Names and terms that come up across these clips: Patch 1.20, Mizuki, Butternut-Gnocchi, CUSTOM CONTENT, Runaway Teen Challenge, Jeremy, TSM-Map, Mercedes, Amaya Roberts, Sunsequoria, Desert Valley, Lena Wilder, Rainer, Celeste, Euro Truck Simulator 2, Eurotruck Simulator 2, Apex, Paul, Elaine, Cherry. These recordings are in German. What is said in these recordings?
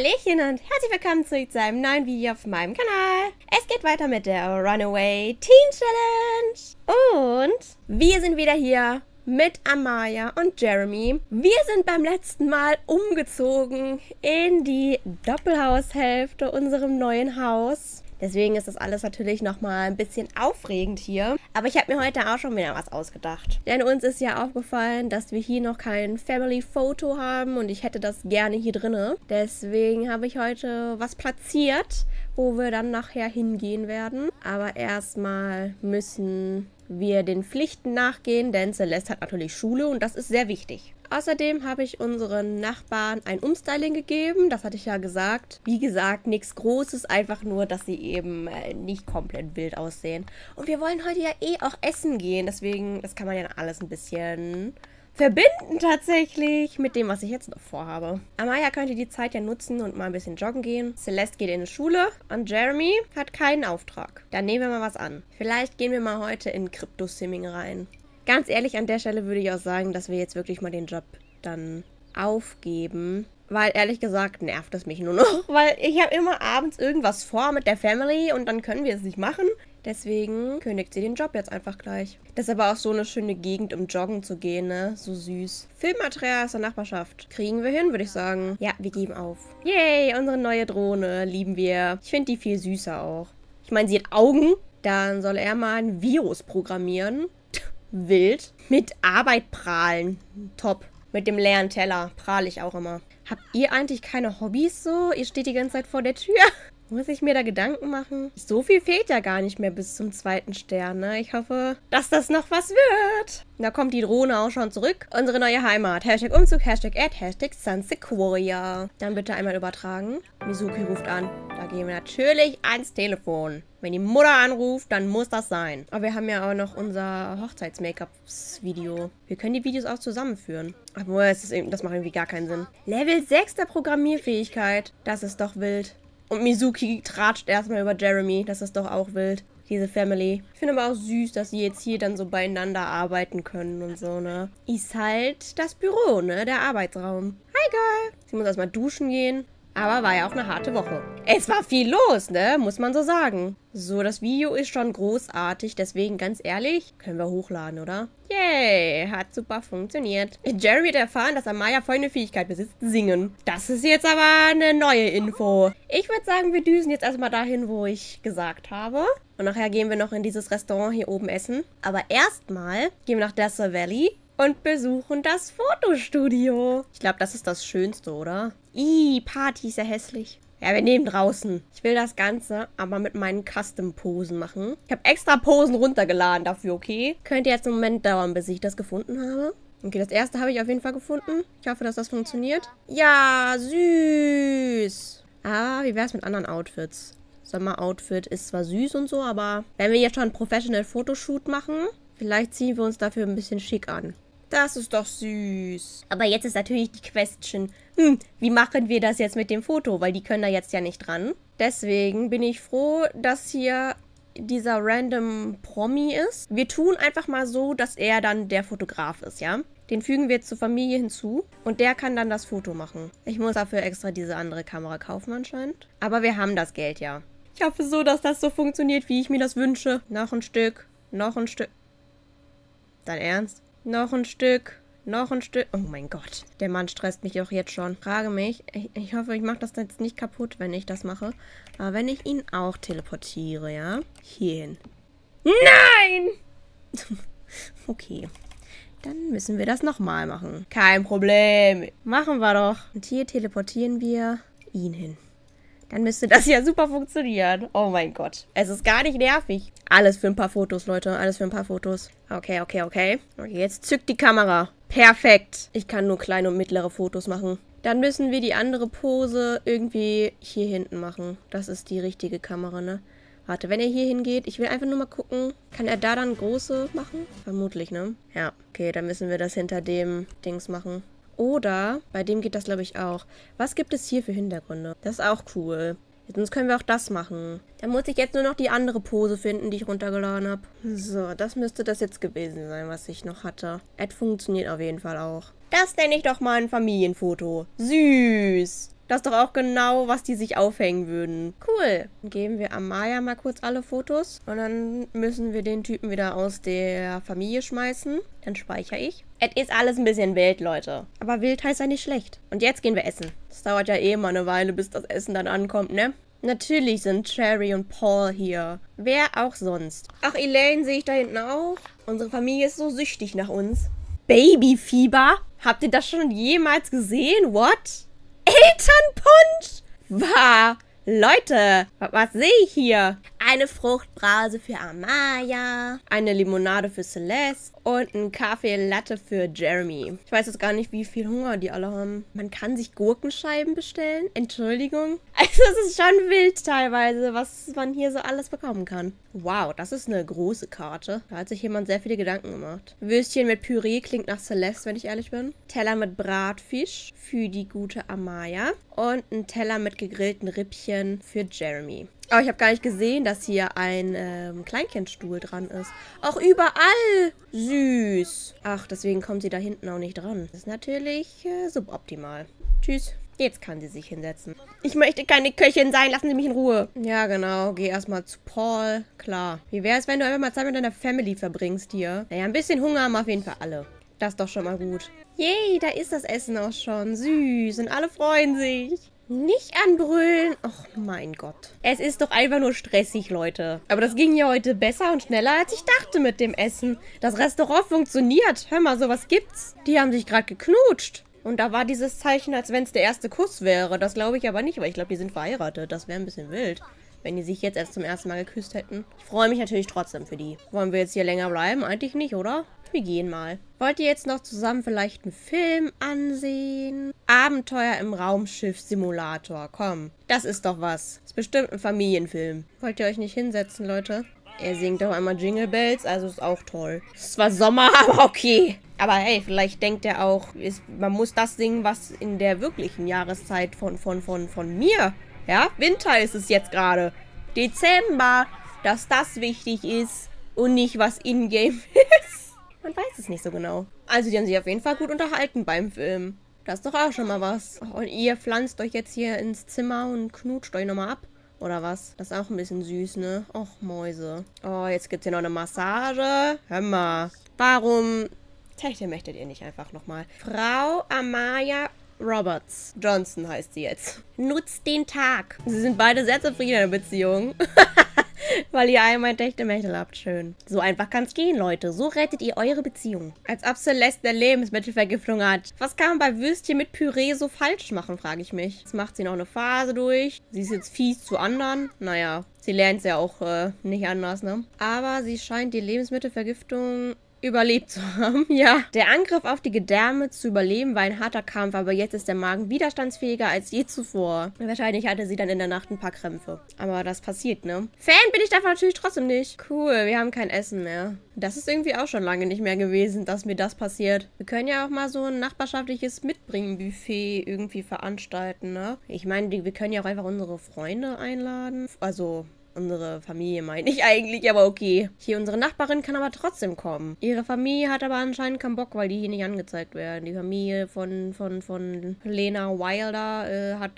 Hallöchen und herzlich willkommen zurück zu einem neuen Video auf meinem Kanal. Es geht weiter mit der Runaway Teen Challenge. Und wir sind wieder hier mit Amaya und Jeremy. Wir sind beim letzten Mal umgezogen in die Doppelhaushälfte unserem neuen Haus. Deswegen ist das alles natürlich nochmal ein bisschen aufregend hier. Aber ich habe mir heute auch schon wieder was ausgedacht. Denn uns ist ja aufgefallen, dass wir hier noch kein Family-Foto haben. Und ich hätte das gerne hier drinne. Deswegen habe ich heute was platziert, wo wir dann nachher hingehen werden. Aber erstmal müssen wir den Pflichten nachgehen, denn Celeste hat natürlich Schule und das ist sehr wichtig. Außerdem habe ich unseren Nachbarn ein Umstyling gegeben, das hatte ich ja gesagt. Wie gesagt, nichts Großes, einfach nur, dass sie eben nicht komplett wild aussehen. Und wir wollen heute ja eh auch essen gehen, deswegen, das kann man ja alles ein bisschen verbinden tatsächlich mit dem, was ich jetzt noch vorhabe. Amaya könnte die Zeit ja nutzen und mal ein bisschen joggen gehen. Celeste geht in die Schule und Jeremy hat keinen Auftrag. Dann nehmen wir mal was an. Vielleicht gehen wir mal heute in Crypto-Simming rein. Ganz ehrlich, an der Stelle würde ich auch sagen, dass wir jetzt wirklich mal den Job dann aufgeben. Weil ehrlich gesagt nervt es mich nur noch. Weil ich habe immer abends irgendwas vor mit der Family und dann können wir es nicht machen. Deswegen kündigt sie den Job jetzt einfach gleich. Das ist aber auch so eine schöne Gegend, um joggen zu gehen, ne? So süß. Filmmaterial aus der Nachbarschaft. Kriegen wir hin, würde ich sagen. Ja, wir geben auf. Yay, unsere neue Drohne. Lieben wir. Ich finde die viel süßer auch. Ich meine, sie hat Augen. Dann soll er mal ein Virus programmieren. Wild. Mit Arbeit prahlen. Top. Mit dem leeren Teller prahle ich auch immer. Habt ihr eigentlich keine Hobbys so? Ihr steht die ganze Zeit vor der Tür. Muss ich mir da Gedanken machen? So viel fehlt ja gar nicht mehr bis zum 2. Stern, ne? Ich hoffe, dass das noch was wird. Da kommt die Drohne auch schon zurück. Unsere neue Heimat. Hashtag Umzug, Hashtag Ad, Hashtag Sunsequoria. Dann bitte einmal übertragen. Mizuki ruft an. Da gehen wir natürlich ans Telefon. Wenn die Mutter anruft, dann muss das sein. Aber wir haben ja auch noch unser Hochzeits-Make-ups-Video. Wir können die Videos auch zusammenführen. Obwohl, das macht irgendwie gar keinen Sinn. Level 6 der Programmierfähigkeit. Das ist doch wild. Und Mizuki tratscht erstmal über Jeremy. Das ist doch auch wild, diese Family. Ich finde aber auch süß, dass sie jetzt hier dann so beieinander arbeiten können und so, ne? Ist halt das Büro, ne? Der Arbeitsraum. Hi, Girl. Sie muss erstmal duschen gehen. Aber war ja auch eine harte Woche. Es war viel los, ne? Muss man so sagen. So, das Video ist schon großartig. Deswegen, ganz ehrlich, können wir hochladen, oder? Yay, hat super funktioniert. Jeremy hat erfahren, dass Amaya folgende Fähigkeit besitzt. Singen. Das ist jetzt aber eine neue Info. Ich würde sagen, wir düsen jetzt erstmal dahin, wo ich gesagt habe. Und nachher gehen wir noch in dieses Restaurant hier oben essen. Aber erstmal gehen wir nach Desert Valley. Und besuchen das Fotostudio. Ich glaube, das ist das Schönste, oder? Ih, Party ist ja hässlich. Ja, wir nehmen draußen. Ich will das Ganze aber mit meinen Custom-Posen machen. Ich habe extra Posen runtergeladen dafür, okay? Könnte jetzt einen Moment dauern, bis ich das gefunden habe. Okay, das erste habe ich auf jeden Fall gefunden. Ich hoffe, dass das funktioniert. Ja, süß. Ah, wie wäre es mit anderen Outfits? Sommeroutfit ist zwar süß und so, aber wenn wir jetzt schon einen Professional-Fotoshoot machen, vielleicht ziehen wir uns dafür ein bisschen schick an. Das ist doch süß. Aber jetzt ist natürlich die Question, wie machen wir das jetzt mit dem Foto? Weil die können da jetzt ja nicht dran. Deswegen bin ich froh, dass hier dieser random Promi ist. Wir tun einfach mal so, dass er dann der Fotograf ist, ja? Den fügen wir zur Familie hinzu und der kann dann das Foto machen. Ich muss dafür extra diese andere Kamera kaufen anscheinend. Aber wir haben das Geld ja. Ich hoffe so, dass das so funktioniert, wie ich mir das wünsche. Noch ein Stück, noch ein Stück. Dein Ernst? Noch ein Stück. Noch ein Stück. Oh mein Gott. Der Mann stresst mich auch jetzt schon. Frage mich. Ich hoffe, ich mache das jetzt nicht kaputt, wenn ich das mache. Aber wenn ich ihn auch teleportiere, ja? Hierhin. Nein! Okay. Dann müssen wir das nochmal machen. Kein Problem. Machen wir doch. Und hier teleportieren wir ihn hin. Dann müsste das ja super funktionieren. Oh mein Gott. Es ist gar nicht nervig. Alles für ein paar Fotos, Leute. Alles für ein paar Fotos. Okay, okay, okay. Okay, jetzt zückt die Kamera. Perfekt. Ich kann nur kleine und mittlere Fotos machen. Dann müssen wir die andere Pose irgendwie hier hinten machen. Das ist die richtige Kamera, ne? Warte, wenn er hier hingeht, ich will einfach nur mal gucken. Kann er da dann große machen? Vermutlich, ne? Ja. Okay, dann müssen wir das hinter dem Dings machen. Oder, bei dem geht das, glaube ich, auch. Was gibt es hier für Hintergründe? Das ist auch cool. Sonst können wir auch das machen. Dann muss ich jetzt nur noch die andere Pose finden, die ich runtergeladen habe. So, das müsste das jetzt gewesen sein, was ich noch hatte. Ad funktioniert auf jeden Fall auch. Das nenne ich doch mal ein Familienfoto. Süß. Das ist doch auch genau, was die sich aufhängen würden. Cool. Dann geben wir Amaya mal kurz alle Fotos. Und dann müssen wir den Typen wieder aus der Familie schmeißen. Dann speichere ich. Es ist alles ein bisschen wild, Leute. Aber wild heißt ja nicht schlecht. Und jetzt gehen wir essen. Das dauert ja eh mal eine Weile, bis das Essen dann ankommt, ne? Natürlich sind Cherry und Paul hier. Wer auch sonst. Ach, Elaine sehe ich da hinten auch. Unsere Familie ist so süchtig nach uns. Babyfieber? Habt ihr das schon jemals gesehen? What? Elternpunsch? Wow. Leute, was sehe ich hier? Eine Fruchtbrause für Amaya, eine Limonade für Celeste und ein Kaffee-Latte für Jeremy. Ich weiß jetzt gar nicht, wie viel Hunger die alle haben. Man kann sich Gurkenscheiben bestellen? Entschuldigung. Also es ist schon wild teilweise, was man hier so alles bekommen kann. Wow, das ist eine große Karte. Da hat sich jemand sehr viele Gedanken gemacht. Würstchen mit Püree klingt nach Celeste, wenn ich ehrlich bin. Teller mit Bratfisch für die gute Amaya. Und ein Teller mit gegrillten Rippchen für Jeremy. Aber ich habe gar nicht gesehen, dass hier ein Kleinkindstuhl dran ist. Auch überall süß. Ach, deswegen kommt sie da hinten auch nicht dran. Das ist natürlich suboptimal. Tschüss. Jetzt kann sie sich hinsetzen. Ich möchte keine Köchin sein. Lassen Sie mich in Ruhe. Ja, genau. Geh erstmal zu Paul. Klar. Wie wäre es, wenn du einfach mal Zeit mit deiner Family verbringst hier? Naja, ein bisschen Hunger haben auf jeden Fall alle. Das ist doch schon mal gut. Yay, da ist das Essen auch schon. Süß. Und alle freuen sich. Nicht anbrüllen. Och, mein Gott. Es ist doch einfach nur stressig, Leute. Aber das ging ja heute besser und schneller, als ich dachte mit dem Essen. Das Restaurant funktioniert. Hör mal, sowas gibt's. Die haben sich gerade geknutscht. Und da war dieses Zeichen, als wenn es der erste Kuss wäre. Das glaube ich aber nicht, weil ich glaube, die sind verheiratet. Das wäre ein bisschen wild, wenn die sich jetzt erst zum ersten Mal geküsst hätten. Ich freue mich natürlich trotzdem für die. Wollen wir jetzt hier länger bleiben? Eigentlich nicht, oder? Wir gehen mal. Wollt ihr jetzt noch zusammen vielleicht einen Film ansehen? Abenteuer im Raumschiff-Simulator. Komm, das ist doch was. Ist bestimmt ein Familienfilm. Wollt ihr euch nicht hinsetzen, Leute? Er singt doch einmal Jingle Bells, also ist auch toll. Ist zwar Sommer, aber okay. Aber hey, vielleicht denkt er auch, man muss das singen, was in der wirklichen Jahreszeit von mir. Ja, Winter ist es jetzt gerade. Dezember, dass das wichtig ist und nicht, was in-game ist. Man weiß es nicht so genau. Also die haben sich auf jeden Fall gut unterhalten beim Film. Das ist doch auch schon mal was. Und ihr pflanzt euch jetzt hier ins Zimmer und knutscht euch nochmal ab. Oder was? Das ist auch ein bisschen süß, ne? Och, Mäuse. Oh, jetzt gibt's hier noch eine Massage. Hör mal. Warum techtelmächtet ihr nicht einfach nochmal? Frau Amaya Roberts. Johnson heißt sie jetzt. Nutzt den Tag. Sie sind beide sehr zufrieden in der Beziehung. Weil ihr einmal Techtelmechtel habt. Schön. So einfach kann's gehen, Leute. So rettet ihr eure Beziehung. Als ob Celeste eine Lebensmittelvergiftung hat. Was kann man bei Würstchen mit Püree so falsch machen, frage ich mich. Jetzt macht sie noch eine Phase durch. Sie ist jetzt fies zu anderen. Naja, sie lernt's ja auch nicht anders, ne? Aber sie scheint die Lebensmittelvergiftung überlebt zu haben, ja. Der Angriff auf die Gedärme zu überleben war ein harter Kampf, aber jetzt ist der Magen widerstandsfähiger als je zuvor. Wahrscheinlich hatte sie dann in der Nacht ein paar Krämpfe. Aber das passiert, ne? Fan bin ich davon natürlich trotzdem nicht. Cool, wir haben kein Essen mehr. Das ist irgendwie auch schon lange nicht mehr gewesen, dass mir das passiert. Wir können ja auch mal so ein nachbarschaftliches Mitbringen-Buffet irgendwie veranstalten, ne? Ich meine, wir können ja auch einfach unsere Freunde einladen. Also unsere Familie meine ich eigentlich, aber okay. Hier, unsere Nachbarin kann aber trotzdem kommen. Ihre Familie hat aber anscheinend keinen Bock, weil die hier nicht angezeigt werden. Die Familie von Lena Wilder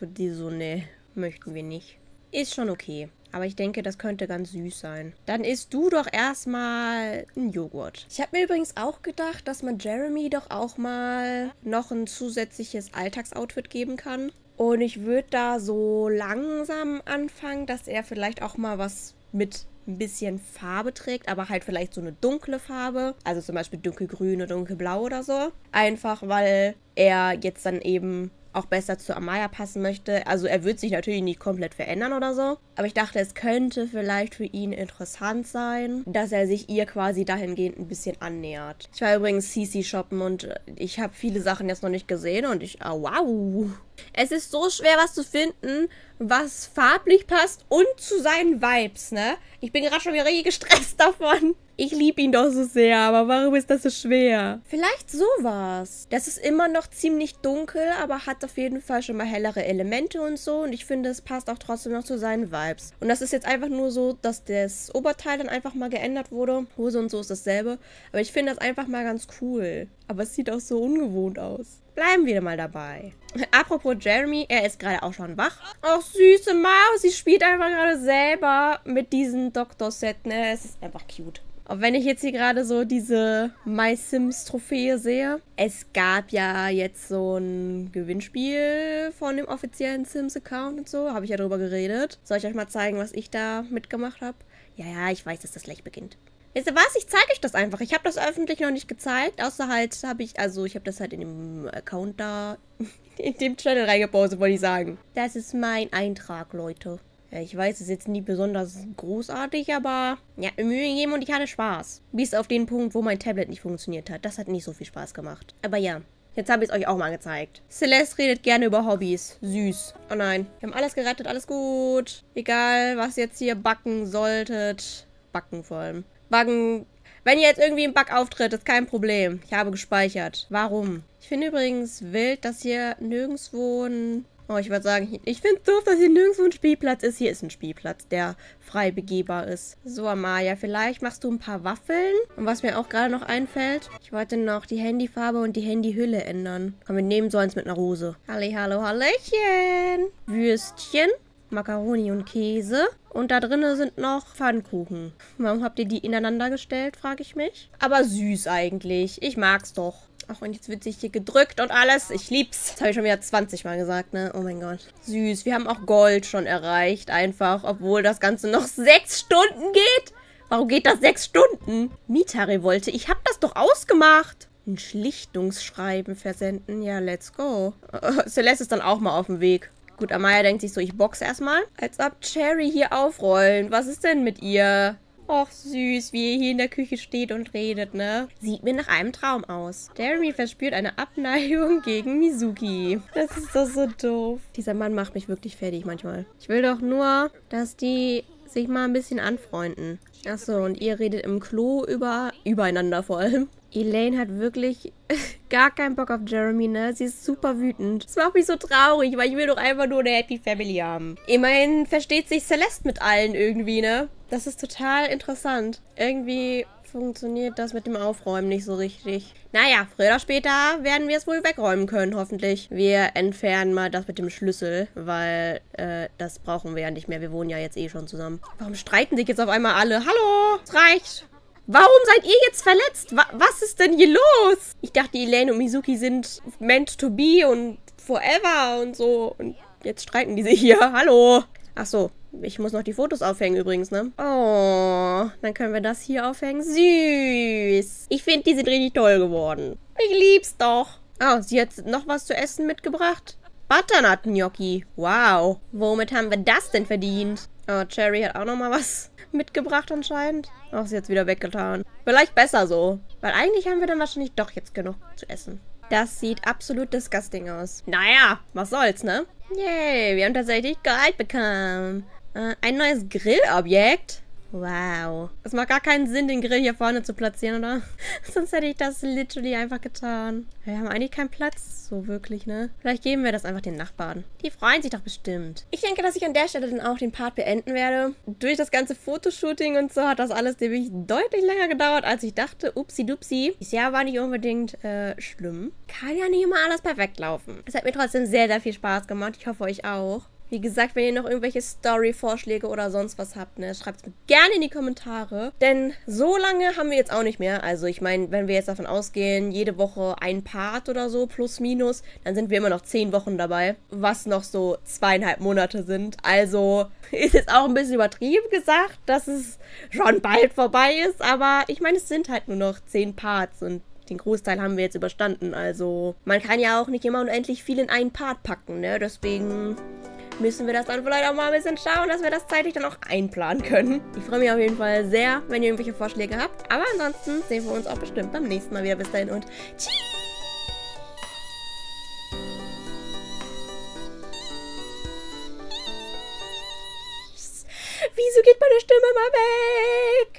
die so, ne, möchten wir nicht. Ist schon okay. Aber ich denke, das könnte ganz süß sein. Dann isst du doch erstmal einen Joghurt. Ich habe mir übrigens auch gedacht, dass man Jeremy doch auch mal noch ein zusätzliches Alltagsoutfit geben kann. Und ich würde da so langsam anfangen, dass er vielleicht auch mal was mit ein bisschen Farbe trägt, aber halt vielleicht so eine dunkle Farbe. Also zum Beispiel dunkelgrün oder dunkelblau oder so. Einfach, weil er jetzt dann eben auch besser zu Amaya passen möchte. Also er wird sich natürlich nicht komplett verändern oder so. Aber ich dachte, es könnte vielleicht für ihn interessant sein, dass er sich ihr quasi dahingehend ein bisschen annähert. Ich war übrigens CC shoppen und ich habe viele Sachen jetzt noch nicht gesehen und ich... Oh, wow! Es ist so schwer, was zu finden, was farblich passt und zu seinen Vibes, ne? Ich bin gerade schon wieder richtig gestresst davon. Ich liebe ihn doch so sehr, aber warum ist das so schwer? Vielleicht sowas. Das ist immer noch ziemlich dunkel, aber hat auf jeden Fall schon mal hellere Elemente und so. Und ich finde, es passt auch trotzdem noch zu seinen Vibes. Und das ist jetzt einfach nur so, dass das Oberteil dann einfach mal geändert wurde. Hose und so ist dasselbe. Aber ich finde das einfach mal ganz cool. Aber es sieht auch so ungewohnt aus. Bleiben wir mal dabei. Apropos Jeremy, er ist gerade auch schon wach. Ach, süße Maus, sie spielt einfach gerade selber mit diesem Doktor-Set, ne? Es ist einfach cute. Auch wenn ich jetzt hier gerade so diese My Sims Trophäe sehe. Es gab ja jetzt so ein Gewinnspiel von dem offiziellen Sims Account und so. Habe ich ja drüber geredet. Soll ich euch mal zeigen, was ich da mitgemacht habe? Ja, ich weiß, dass das gleich beginnt. Wisst ihr was? Ich zeige euch das einfach. Ich habe das öffentlich noch nicht gezeigt. Außer halt habe ich, also ich habe das halt in dem Account da, in dem Channel reingepostet, wollte ich sagen. Das ist mein Eintrag, Leute. Ich weiß, es ist jetzt nie besonders großartig, aber ja, Mühe gegeben und ich hatte Spaß. Bis auf den Punkt, wo mein Tablet nicht funktioniert hat. Das hat nicht so viel Spaß gemacht. Aber ja, jetzt habe ich es euch auch mal gezeigt. Celeste redet gerne über Hobbys. Süß. Oh nein, wir haben alles gerettet, alles gut. Egal, was jetzt hier backen solltet. Backen vor allem. Backen. Wenn ihr jetzt irgendwie ein Bug auftritt, ist kein Problem. Ich habe gespeichert. Warum? Ich finde übrigens wild, dass hier nirgendwo ein... Oh, ich würde sagen, ich finde es doof, dass hier nirgendwo ein Spielplatz ist. Hier ist ein Spielplatz, der frei begehbar ist. So, Amaya, vielleicht machst du ein paar Waffeln. Und was mir auch gerade noch einfällt, ich wollte noch die Handyfarbe und die Handyhülle ändern. Komm, wir nehmen so eins mit einer Rose. Halli, hallo, hallöchen. Würstchen, Macaroni und Käse. Und da drinnen sind noch Pfannkuchen. Warum habt ihr die ineinander gestellt, frage ich mich. Aber süß eigentlich. Ich mag's doch. Ach, und jetzt wird sich hier gedrückt und alles. Ich lieb's. Das habe ich schon wieder 20 Mal gesagt, ne? Oh mein Gott. Süß. Wir haben auch Gold schon erreicht. Einfach, obwohl das Ganze noch 6 Stunden geht. Warum geht das 6 Stunden? Mieterrevolte. Ich habe das doch ausgemacht. Ein Schlichtungsschreiben versenden. Ja, let's go. Celeste ist dann auch mal auf dem Weg. Gut, Amaya denkt sich so, ich boxe erstmal. Als ob Cherry hier aufrollen. Was ist denn mit ihr? Och, süß, wie er hier in der Küche steht und redet, ne? Sieht mir nach einem Traum aus. Jeremy verspürt eine Abneigung gegen Mizuki. Das ist doch so doof. Dieser Mann macht mich wirklich fertig manchmal. Ich will doch nur, dass die sich mal ein bisschen anfreunden. Achso, und ihr redet im Klo übereinander vor allem. Elaine hat wirklich gar keinen Bock auf Jeremy, ne? Sie ist super wütend. Das macht mich so traurig, weil ich will doch einfach nur eine Happy Family haben. Immerhin versteht sich Celeste mit allen irgendwie, ne? Das ist total interessant. Irgendwie funktioniert das mit dem Aufräumen nicht so richtig. Naja, früher oder später werden wir es wohl wegräumen können, hoffentlich. Wir entfernen mal das mit dem Schlüssel, weil das brauchen wir ja nicht mehr. Wir wohnen ja jetzt eh schon zusammen. Warum streiten sich jetzt auf einmal alle? Hallo, es reicht. Warum seid ihr jetzt verletzt? Was ist denn hier los? Ich dachte, Elaine und Mizuki sind meant to be und forever und so. Und jetzt streiten die sich hier. Hallo. Ach so, ich muss noch die Fotos aufhängen übrigens, ne? Oh, dann können wir das hier aufhängen. Süß. Ich finde, die sind richtig toll geworden. Ich lieb's doch. Oh, sie hat noch was zu essen mitgebracht. Butternut-Gnocchi. Wow. Womit haben wir das denn verdient? Oh, Cherry hat auch noch mal was mitgebracht anscheinend. Ach, sie hat's wieder weggetan. Vielleicht besser so. Weil eigentlich haben wir dann wahrscheinlich doch jetzt genug zu essen. Das sieht absolut disgusting aus. Naja, was soll's, ne? Yay, wir haben tatsächlich Gold bekommen. Ein neues Grillobjekt? Wow. Es macht gar keinen Sinn, den Grill hier vorne zu platzieren, oder? Sonst hätte ich das literally einfach getan. Wir haben eigentlich keinen Platz, so wirklich, ne? Vielleicht geben wir das einfach den Nachbarn. Die freuen sich doch bestimmt. Ich denke, dass ich an der Stelle dann auch den Part beenden werde. Durch das ganze Fotoshooting und so hat das alles nämlich deutlich länger gedauert, als ich dachte. Upsi-dupsi. Das Jahr war nicht unbedingt schlimm. Kann ja nicht immer alles perfekt laufen. Es hat mir trotzdem sehr, sehr viel Spaß gemacht. Ich hoffe, euch auch. Wie gesagt, wenn ihr noch irgendwelche Story-Vorschläge oder sonst was habt, ne, schreibt es mir gerne in die Kommentare. Denn so lange haben wir jetzt auch nicht mehr. Also ich meine, wenn wir jetzt davon ausgehen, jede Woche ein Part oder so, plus minus, dann sind wir immer noch 10 Wochen dabei. Was noch so 2,5 Monate sind. Also ist es auch ein bisschen übertrieben gesagt, dass es schon bald vorbei ist. Aber ich meine, es sind halt nur noch 10 Parts und den Großteil haben wir jetzt überstanden. Also man kann ja auch nicht immer unendlich viel in einen Part packen, ne, deswegen... müssen wir das dann vielleicht auch mal ein bisschen schauen, dass wir das zeitlich dann auch einplanen können. Ich freue mich auf jeden Fall sehr, wenn ihr irgendwelche Vorschläge habt. Aber ansonsten sehen wir uns auch bestimmt beim nächsten Mal wieder. Bis dahin und tschüss! Wieso geht meine Stimme immer weg?